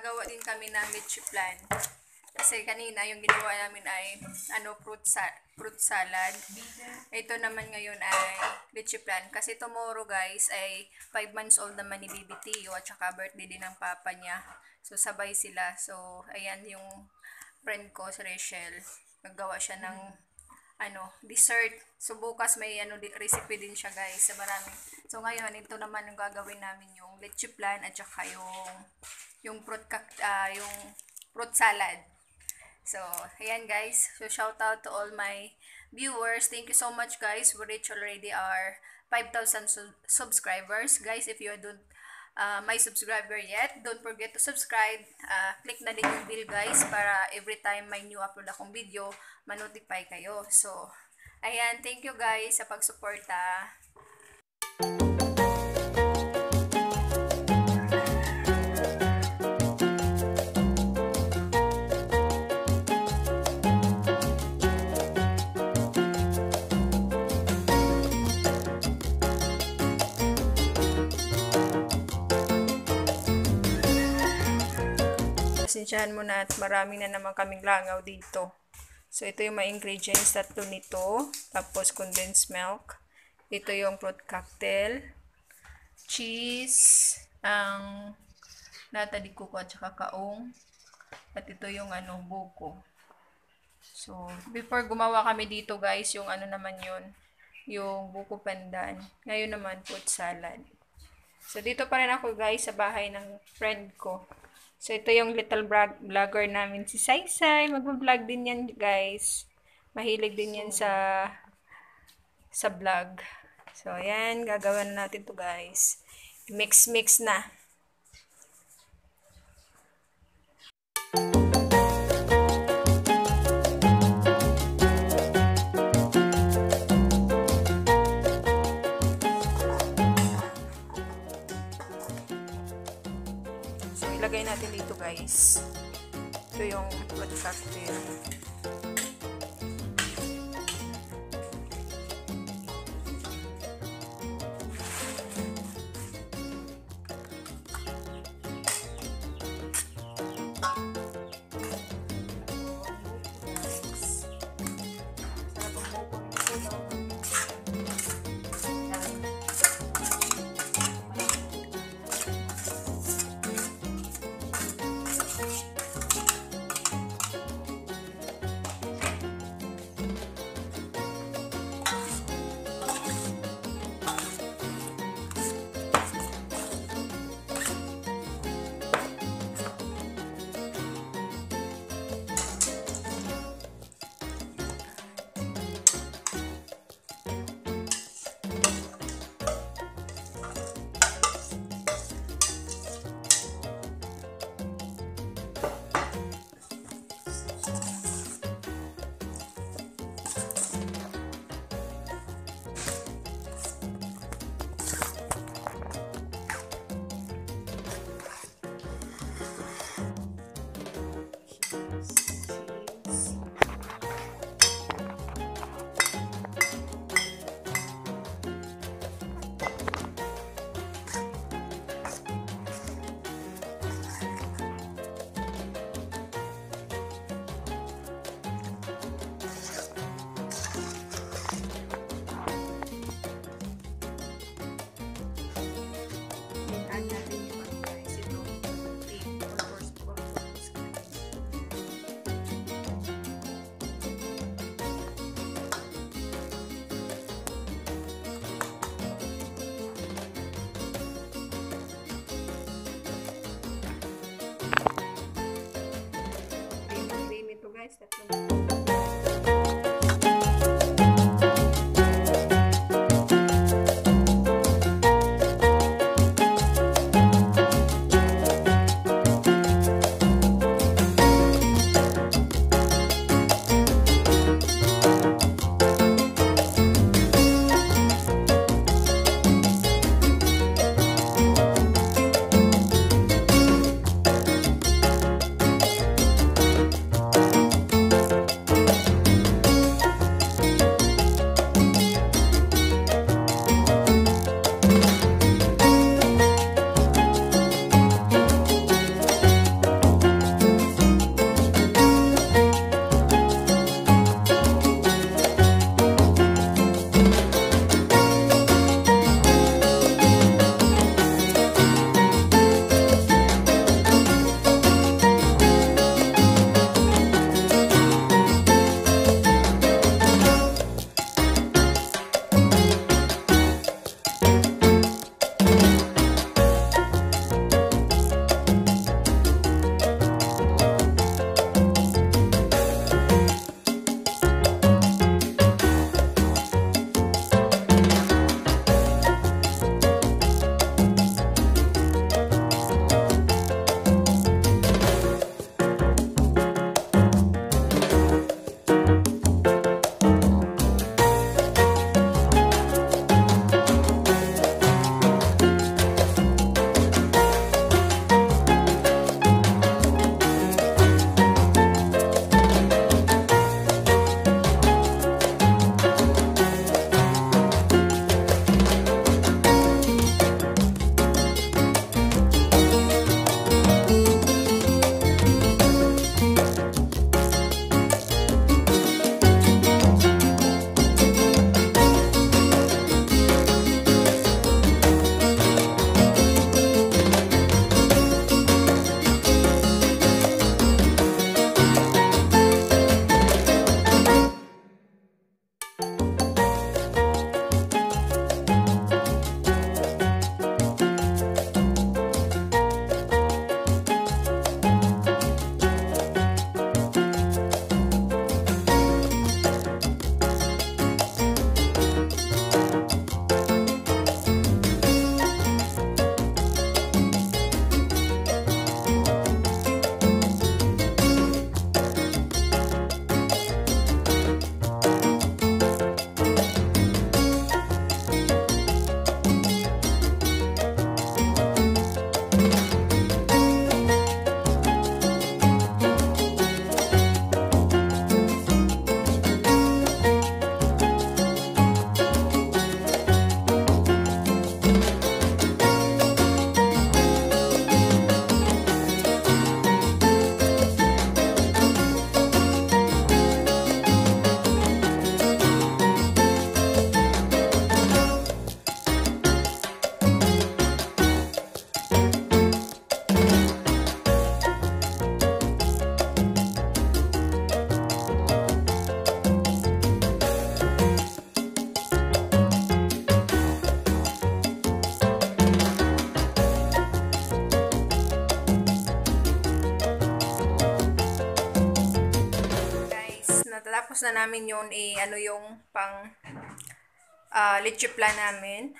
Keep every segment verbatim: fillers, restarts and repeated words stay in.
gagawa din kami ng lychee plant. Kasi kanina yung ginawa namin ay ano, fruit, sa fruit salad. Ito naman ngayon ay lychee plant. Kasi tomorrow guys ay five months old naman ni Baby Tio at saka birthday din ng papa niya. So sabay sila. So ayan yung friend ko si Rachel. Naggawa siya ng ano, dessert. So bukas may ano recipe din siya guys sa marami. So ngayon ito naman yung gagawin namin, yung lychee plant at saka yung yung fruit uh, yung fruit salad. So, ayan guys. So shout out to all my viewers. Thank you so much guys. We reached already our five thousand sub subscribers. Guys, if you don't Uh, my subscriber yet, don't forget to subscribe. Uh, click na din yung bell guys para every time may new upload akong video, manotify kayo. So, ayan, thank you guys sa pagsuporta. Pasensyahan mo na at marami na naman kaming langaw dito. So, ito yung mga ingredients. Tatlo nito. Tapos, condensed milk. Ito yung fruit cocktail. Cheese. Ang nata di kuko at saka kaong. At ito yung ano, buko. So, before gumawa kami dito guys, yung ano naman yun, yung buko pandan. Ngayon naman, fruit salad. So, dito pa rin ako guys sa bahay ng friend ko. So, ito yung little vlogger namin, si Saisai. Mag-vlog din yan, guys. Mahilig din yan sa sa vlog. So, ayan. Gagawa na natin to guys. Mix-mix na. Ilagay natin dito guys. Ito yung fruit cocktail. matapos na namin yun, eh, ano yung pang uh, leche plan namin.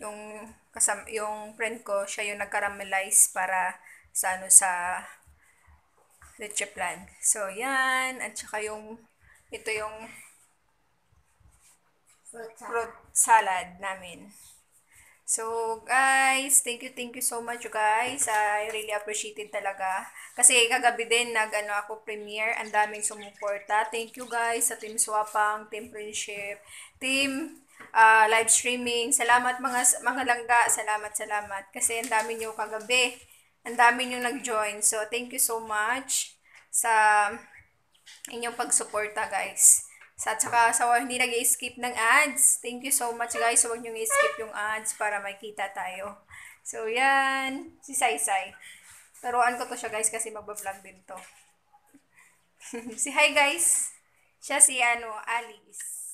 Yung, kasama, yung friend ko, siya yung nag-caramelize para sa ano sa leche plan. So, yan. At saka yung, ito yung fruit salad, fruit salad namin. So, guys, thank you, thank you so much, you guys. I really appreciate it talaga. Kasi kagabi din, nag, ano, ako premiere. Ang daming sumuporta. Thank you, guys, sa Team Swapang, Team Friendship, Team uh, Live Streaming. Salamat, mga, mga langga. Salamat, salamat. Kasi ang dami nyo kagabi. Ang dami nyo nag-join. So, thank you so much sa inyong pagsuporta, guys. At saka, so, hindi nag-skip ng ads. Thank you so much, guys. So, huwag niyong i-skip yung ads para makita tayo. So, yan. Si Saisai. Taruan ko to siya, guys, kasi magbablog din to. Si hi, guys. Siya si, ano, Alice.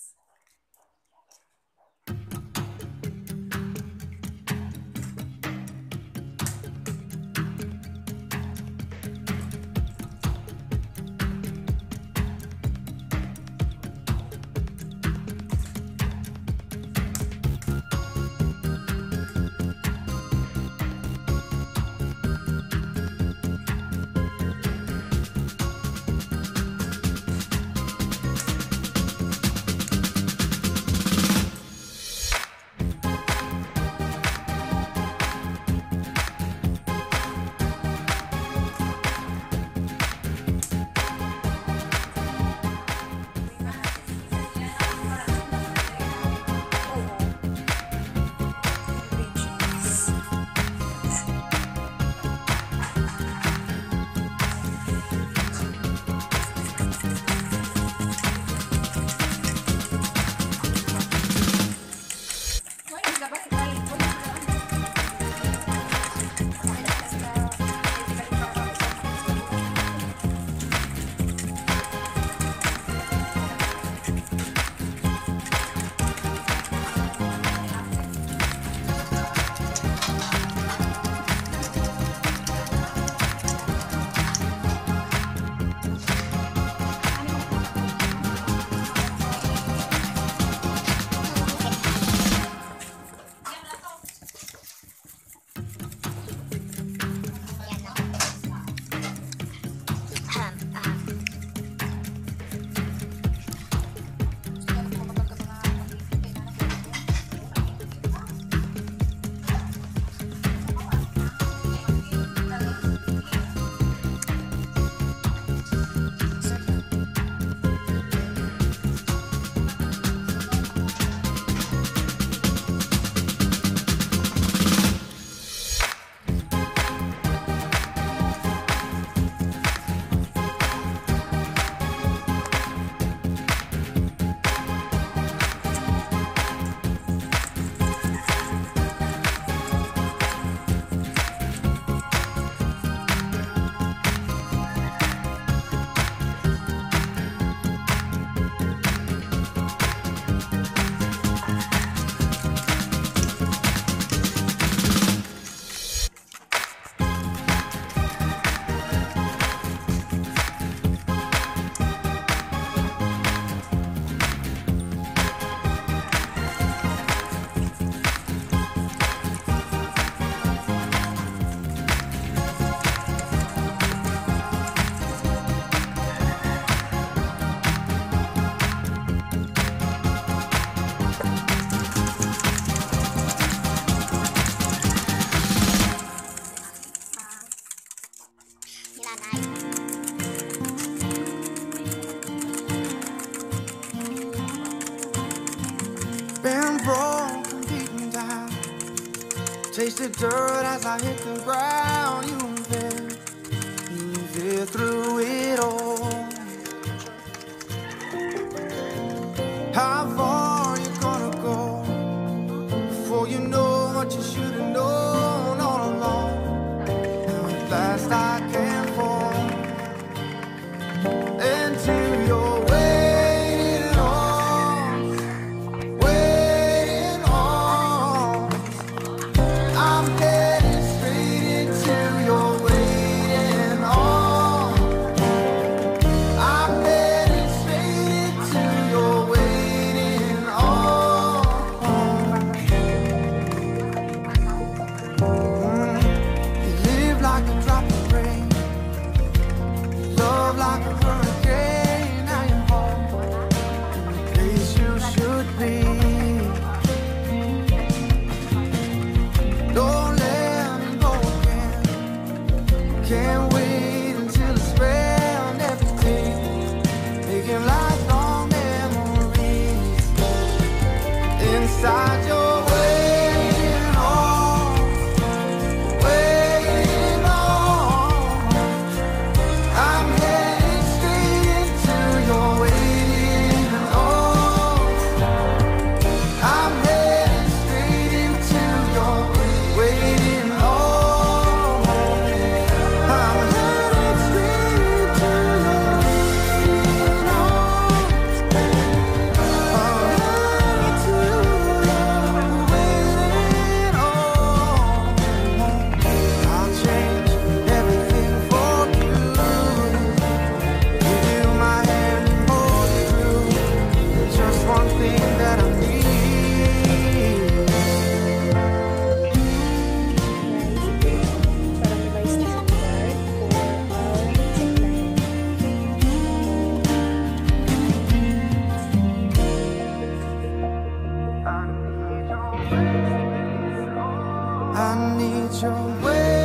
Taste the dirt as I hit the ground. You live, you live through it all. How far you gonna go before you know what you should've known all along? Now at last I can fall into your. I'm headed straight into your I need your way.